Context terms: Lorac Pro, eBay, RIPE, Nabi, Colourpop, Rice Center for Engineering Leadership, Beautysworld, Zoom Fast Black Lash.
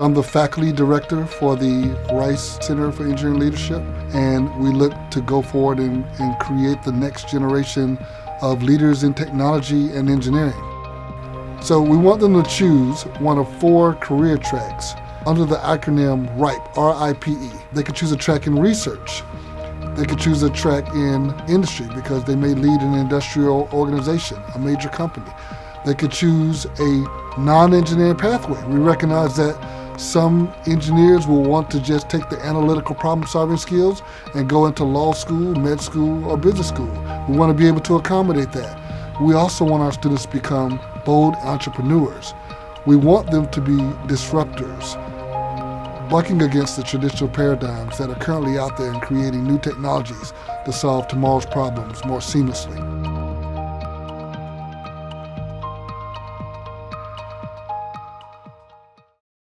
I'm the faculty director for the Rice Center for Engineering Leadership, and we look to go forward and create the next generation of leaders in technology and engineering. So we want them to choose one of four career tracks under the acronym RIPE, R-I-P-E. They could choose a track in research. They could choose a track in industry because they may lead an industrial organization, a major company. They could choose a non-engineering pathway. We recognize that some engineers will want to just take the analytical problem-solving skills and go into law school, med school, or business school. We want to be able to accommodate that. We also want our students to become bold entrepreneurs. We want them to be disruptors, bucking against the traditional paradigms that are currently out there and creating new technologies to solve tomorrow's problems more seamlessly.